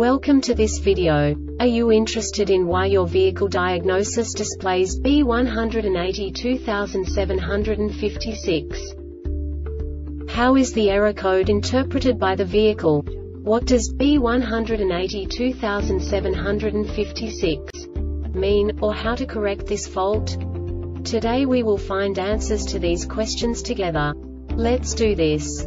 Welcome to this video. Are you interested in why your vehicle diagnosis displays B1827-56? How is the error code interpreted by the vehicle? What does B1827-56 mean, or how to correct this fault? Today we will find answers to these questions together. Let's do this.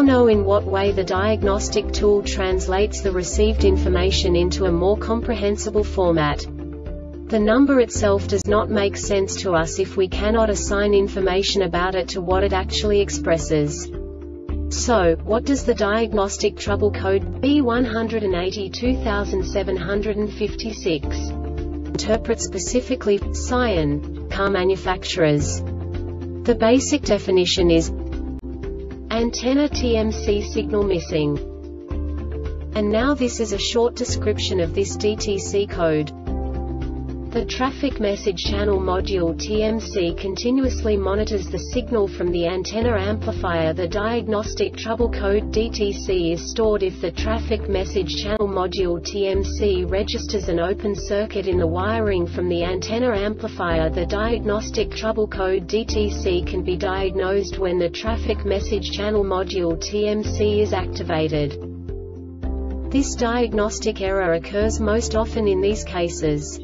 know in what way the diagnostic tool translates the received information into a more comprehensible format. The number itself does not make sense to us if we cannot assign information about it to what it actually expresses. So, what does the diagnostic trouble code B1827-56 interpret specifically for Scion car manufacturers? The basic definition is antenna TMC signal missing. And now this is a short description of this DTC code. The traffic message channel module TMC continuously monitors the signal from the antenna amplifier. The diagnostic trouble code DTC is stored if the traffic message channel module TMC registers an open circuit in the wiring from the antenna amplifier. The diagnostic trouble code DTC can be diagnosed when the traffic message channel module TMC is activated. This diagnostic error occurs most often in these cases: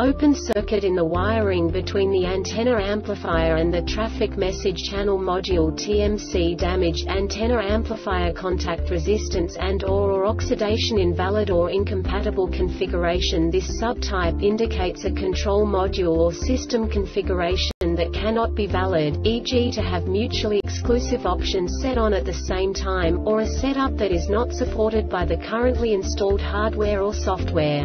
open circuit in the wiring between the antenna amplifier and the traffic message channel module TMC, damaged antenna amplifier contact resistance and or oxidation, invalid or incompatible configuration. This subtype indicates a control module or system configuration that cannot be valid, e.g. to have mutually exclusive options set on at the same time, or a setup that is not supported by the currently installed hardware or software.